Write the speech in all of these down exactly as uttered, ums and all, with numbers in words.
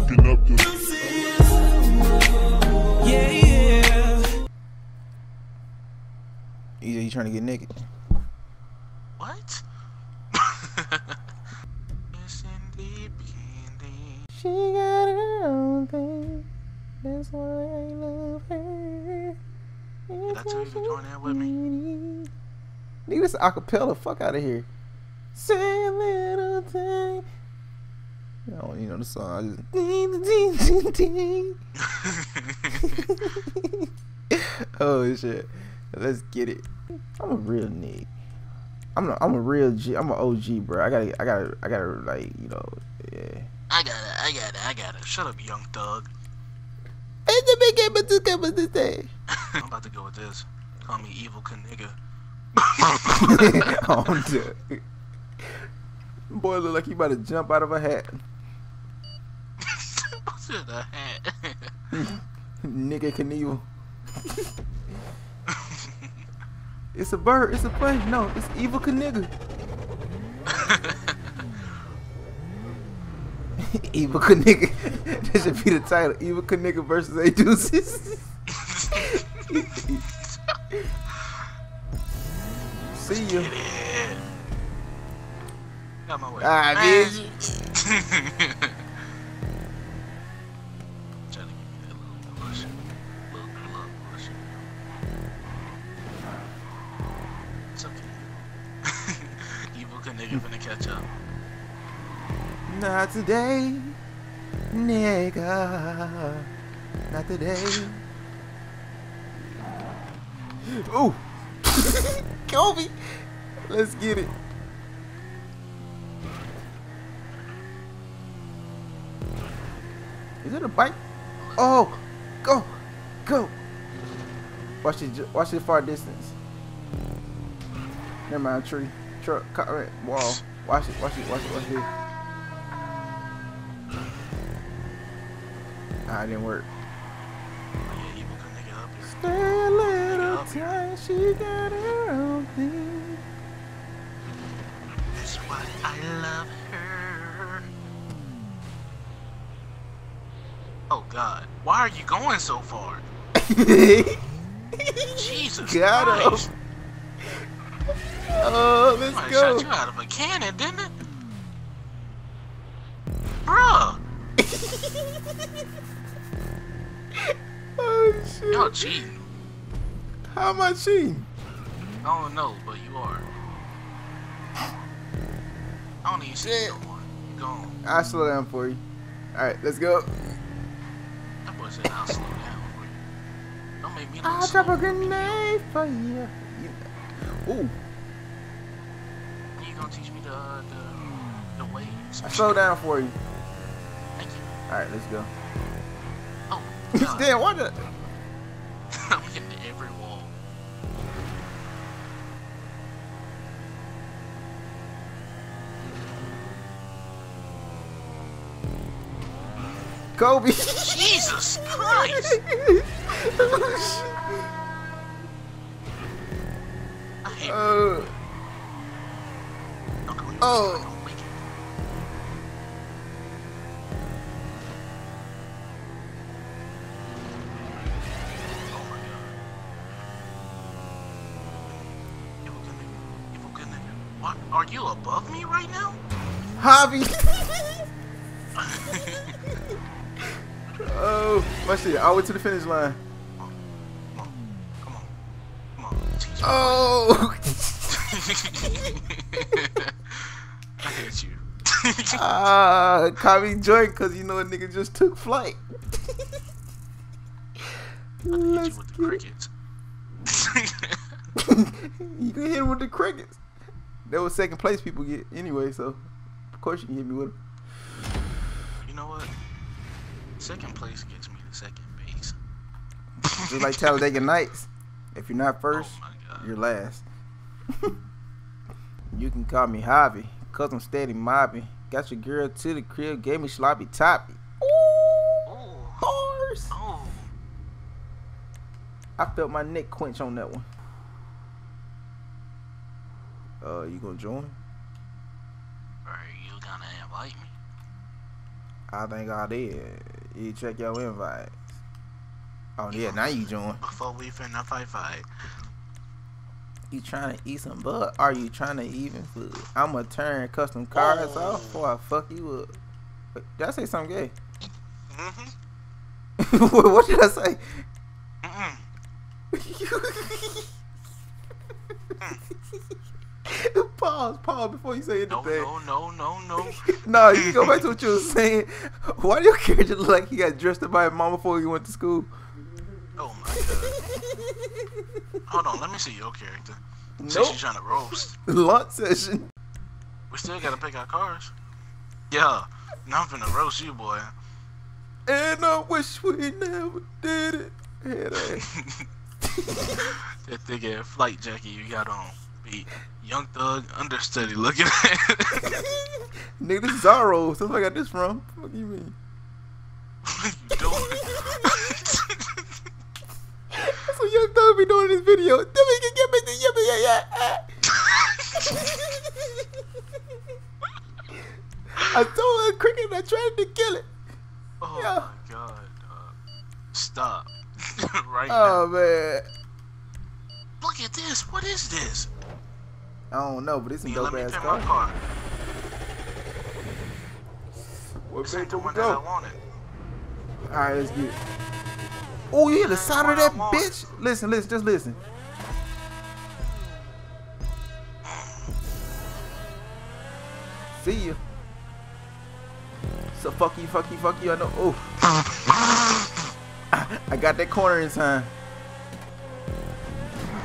fucking up the. Yeah, yeah. He, he trying to get naked. What? She got her own thing. That's why I love her. Did I tell you to join that with me? Nigga, this acapella. Fuck out of here. Say a little thing. I don't, you know the song. I just ding, ding, ding, ding. Holy shit. Let's get it. I'm a real nigga. I'm a, I'm a real G. I'm an O G, bro. I gotta, I gotta, I gotta, like, you know, yeah. I got it. I got it. I got it. Shut up, Young Thug. I'm about to go with this. Call me Evel Knievel. Oh, dude. Boy look like he about to jump out of a hat. What's in a hat? Nigga Knievel. It's a bird. It's a plane. No, it's Evel Knievel. Evel Knievel. This should be the title. Evel Knievel versus A Deuces. See you. Got my way. Ah, bitch. Trying to give me that little push. Little, little push. It's okay. Evel Knievel finna catch up. Not today, nigga. Not today. Ooh. Kobe. Let's get it. Is it a bike? Oh, go, go. Watch it, watch it far distance. Never mind, tree, truck, car, wall. Watch it, watch it, watch it, watch it. Ah, it didn't work. Stay a little tight, she got her own thing. That's why I love her. Oh God, why are you going so far? Jesus got Christ. Him. Oh, let's somebody go. Shot you out of a cannon, didn't it? Bruh. Oh, shit. Y'all cheating. How am I cheating? I don't know, but you are. I don't even see no one. Go on. I'll slow down for you. Alright, let's go. That boy said I'll slow down for you. Don't make me look I'll slow. Drop a grenade for you. Yeah. Ooh. You gonna teach me the, the, the waves? I'll slow down for you. Thank you. Alright, let's go. Damn, what the? I'm hitting every wall. Kobe! Jesus Christ! I hate uh, oh. Are you above me right now? Hobby! Oh, my shit, all the way to the finish line. Come on, come on, come on. Oh! I hate you. Ah, uh, Kami joined because you know a nigga just took flight. I hit you with the crickets. You can hit him with the crickets. That was second place people get anyway, so of course you can hit me with them. You know what? Second place gets me to second base. Just like Talladega Nights. If you're not first, oh you're last. You can call me Javi, cause I'm steady mobbing. Got your girl to the crib, gave me sloppy toppy. Ooh, bars. Oh. I felt my neck quench on that one. Uh, you gonna join? Or you gonna invite me? I think I did. You check your invites. Oh yeah, now you join. Before we finna fight fight. You trying to eat some butt? Are you trying to even food? I'ma turn custom cars oh. off before I fuck you up. Did I say something gay? Mm-hmm. What did I say? Mm-mm. Pause, pause before you say anything. No, no, no, no, no. No, you go back to what you were saying. Why do your character look like he got dressed up by his mama before he went to school? Oh my god. Hold on, let me see your character. Nope. Since you're trying to roast. Lunch session. We still gotta pick our cars. Yeah, now I'm finna roast you, boy. And I wish we never did it. Head ass. That thick ass flight jacket you got on. Be Young Thug understudy looking at nigga, this is Zorro. That's where I got this from. What do you mean? What you doing? That's what Young Thug be doing in this video. Then we can get me the yippee yeah yeah. I told a cricket and I tried to kill it. Oh yeah. My god. Uh, stop. Right oh, now. Man. Look at this. What is this? I don't know, but it's a dope ass car. car. What this ain't the one that I wanted. Alright, let's get it. Oh, you hear the sound of that bitch? Listen, listen, just listen. See ya. So fuck you, fuck you, fuck you. I know. Oh. I got that corner in time.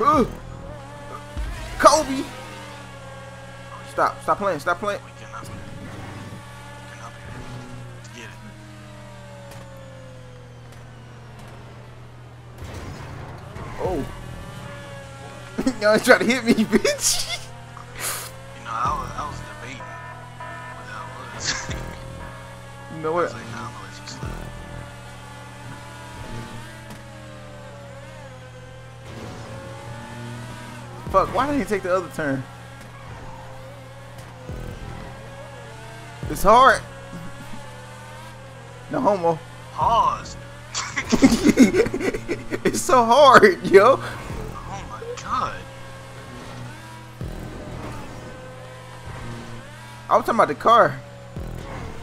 Ooh. Kobe! Stop, stop playing, stop playing. We cannot be. We cannot be. Get it. Oh. Y'all trying to hit me, bitch. You know, I was, I was debating what that was. You know what? Fuck, why didn't he take the other turn? It's hard. No homo. Pause. It's so hard, yo. Oh my god. I was talking about the car.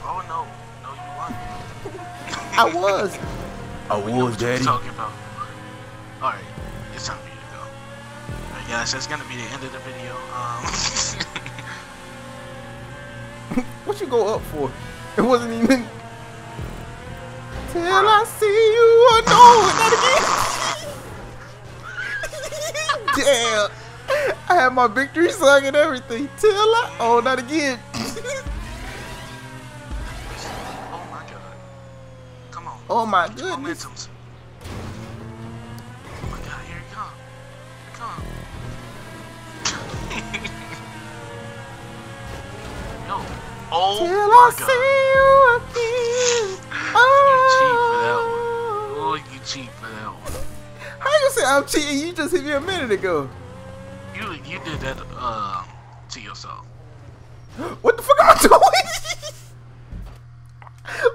Oh no. No, you weren't. I was. I was, daddy. What are you talking about? Alright, it's time. Yeah, so that's gonna be the end of the video. Um, what you go up for? It wasn't even. Till I see you, I know not again. Damn, I had my victory song and everything. Till I, oh, not again. Oh my god! Come on. Oh my goodness. Momentums. Oh my god! Here it comes. Here it comes. Oh, till I God. See you again. Oh. You cheat for that one. Oh, you cheat for that one. How you say I'm cheating? You just hit me a minute ago. You you did that uh, to yourself. What the fuck am I doing?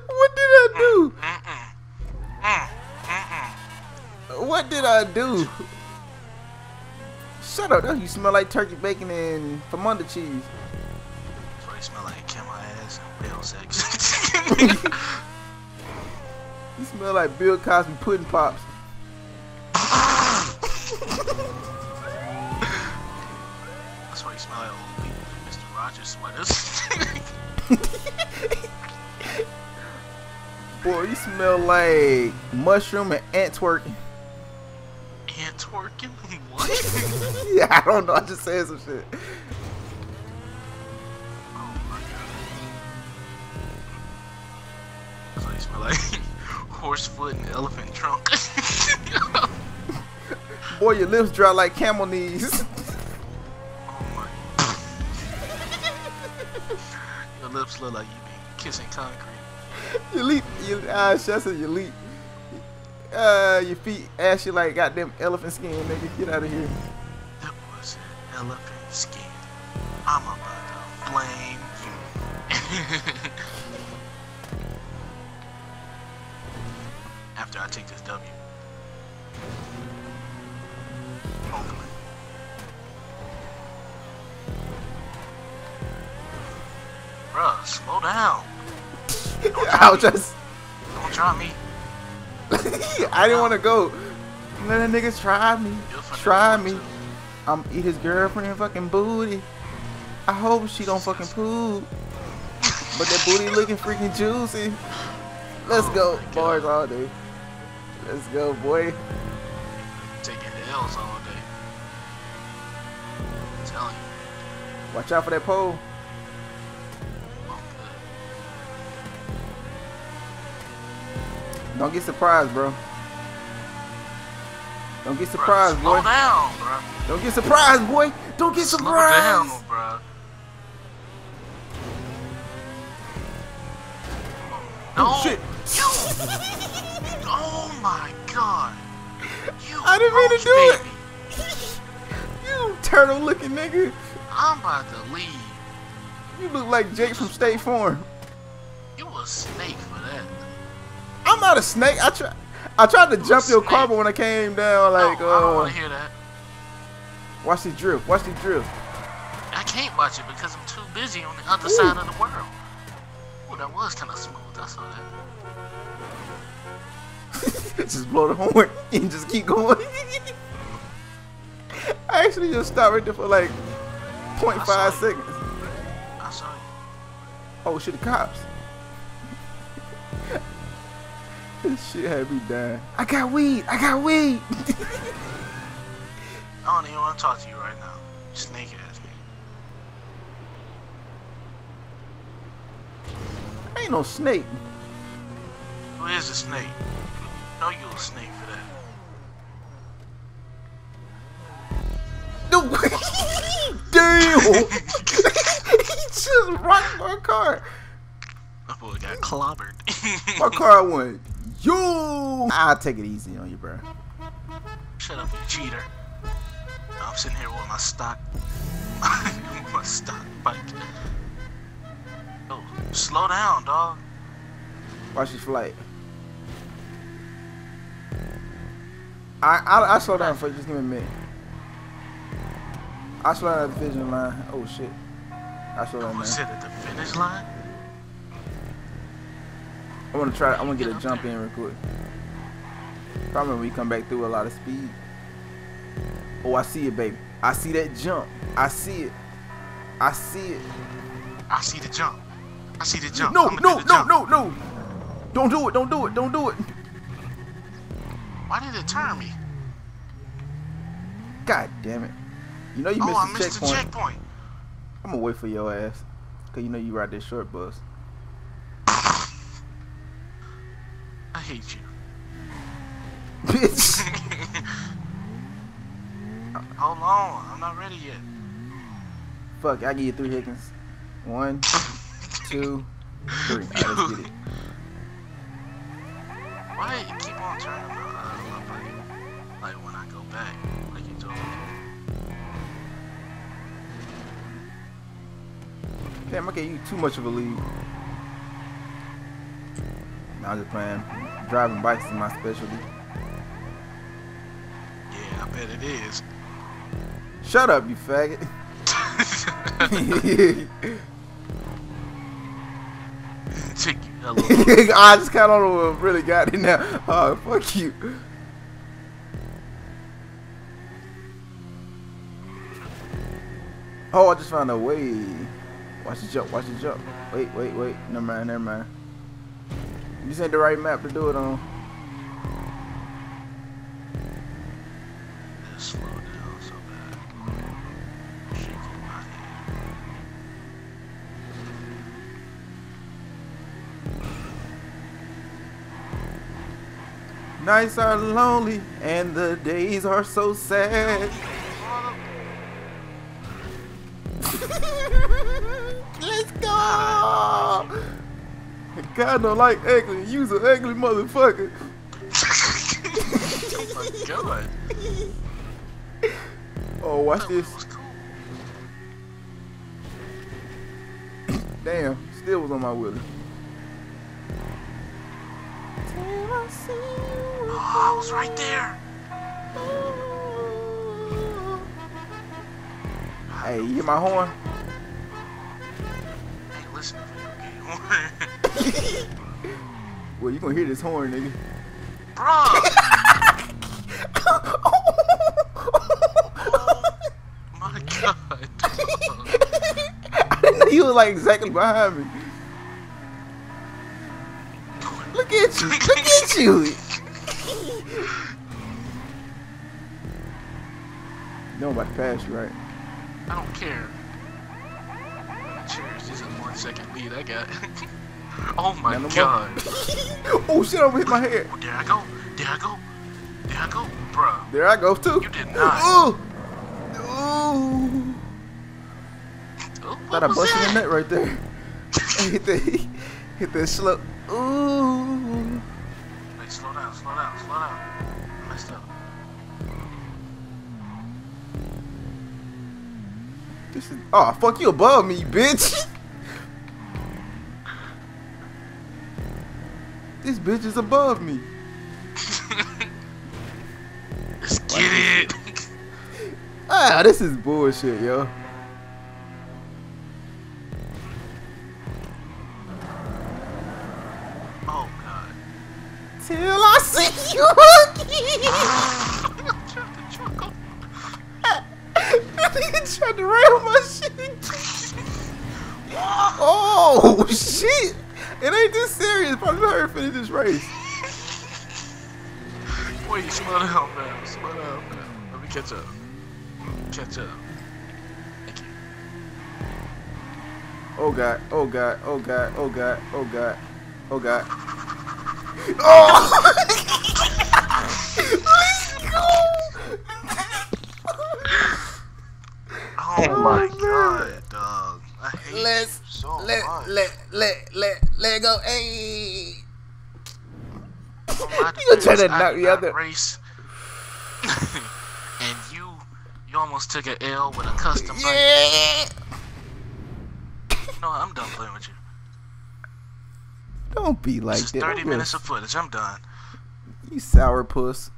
What did I do? Mm, mm, mm, mm, mm. What did I do? Shut up, though. You smell like turkey bacon and Famunda cheese. You smell like Kimmel ass and whale sex. You smell like Bill Cosby pudding pops. That's why you smell like old people in Mister Rogers sweaters. Boy, you smell like mushroom and ant twerking. Ant twerking? What? Yeah, I don't know. I just said some shit. Like horse foot and elephant trunk. Boy, your lips dry like camel knees. Oh my god. Your lips look like you been kissing concrete. Your leap, your eyes, that's your leap. Uh, your feet ashy like goddamn elephant skin, nigga. Get out of here. That was elephant skin. I'm about to blame you. after I take this W. Hopefully. Bruh, slow down. Don't try me. Just... Don't try me. I didn't want to go. Let the niggas try me. Try me. I'm eat his girlfriend fucking booty. I hope she don't fucking poop. But that booty looking freaking juicy. Let's go, oh bars God. all day. Let's go, boy. Taking the L's all day. I'm telling you. Watch out for that pole. Oh, don't get surprised, bro. Don't get surprised, bro, boy. Down, bro. Don't get surprised, boy. Don't get slow surprised. Down, bro. No. Shit. You. Oh my God. You I didn't mean to do baby. it. You turtle looking nigga. I'm about to leave. You look like Jake from State Farm. You a snake for that. I'm not a snake. I try. I tried to you jump your car, but when I came down, like. No, uh, I don't want to hear that. Watch the drift. Watch the drift. I can't watch it because I'm too busy on the other Ooh. side of the world. Ooh, that was kind of smooth. I saw that. Just blow the horn and just keep going. I actually just stopped right there for like point five seconds. I saw you. Oh shit, the cops. This shit had me dying. I got weed. I got weed. I don't even want to talk to you right now. Snake ass nigga. Ain't no snake. Who is a snake? No, you a snake for that. No way! Damn! He just rocked my car. My boy got clobbered. My car went. Yo! I'll take it easy on you, bro. Shut up, you cheater. I'm sitting here with my stock. My stock bike. Slow down, dog. Watch his flight. I I, I slow down for you. Just give me a minute. I slow down at the finish line. Oh shit! I slow down. You sit at the finish line. I want to try. I want to get a jump in real quick. Probably when we come back through a lot of speed. Oh, I see it, baby. I see that jump. I see it. I see it. I see the jump. I see the jump. No, no, no, no, no. Don't do it. Don't do it. Don't do it. Why did it turn me? God damn it. You know you missed, oh, the, I missed checkpoint. the checkpoint. I'm going to wait for your ass. Because you know you ride this short bus. I hate you. Bitch. Hold on. I'm not ready yet. Fuck. I'll give you three Higgins. One. Two, three. Right, let's get it. Why do you keep on turning my uh, bike? Like when I go back, like you told me. Damn, I gave you too much of a lead. Nah, I'm just playing. Driving bikes is my specialty. Yeah, I bet it is. Shut up, you faggot. I just kind of don't know if I really got it now. Oh, fuck you. Oh, I just found a way. Watch the jump, watch the jump. Wait, wait, wait. Never mind, never mind. This ain't the right map to do it on. Slow down so bad. Shit, my head. Nights are lonely and the days are so sad. Let's go! God don't like ugly. You's an ugly motherfucker. Oh my God. Oh, watch this. Damn, still was on my wheelie. Oh, I was right there. Hey, you hear my horn? Hey, listen to me, okay? Well, you gonna hear this horn, nigga. Bruh! He was like exactly behind me. Look at you! Look at you! You know I'm about to pass you, right? I don't care. Cheers, this is a one second lead I got. Oh my no god. Oh shit, I almost hit my head. There I go. There I go. There I go, bruh. There I go too. You did not. Ooh. Ooh. Thought I busted that? a nut right there. hit that, hit that slow. Ooh. Hey, slow down, slow down, slow down. I messed up. This is. Oh, fuck you above me, bitch. This bitch is above me. Let's get it. Ah, this is bullshit, yo. Till I see you again. I tried to choke him. That nigga tried to rail my shit. Oh shit! It ain't this serious. If I never finish this race. Wait, slow down, man. Slow down, man. Let me catch up. Catch up. Thank you. Oh god! Oh god! Oh god! Oh god! Oh god! Oh god! Oh! Let's go! Oh my god, dog. I hate Let's, you so let, much. Let, let, let, let go. Hey! Well, you trying to knock me out there. Race. And you, you almost took an L with a custom bike. Yeah! You know what? I'm done playing with you. Don't be like that. It's thirty minutes of footage. I'm done. You sourpuss.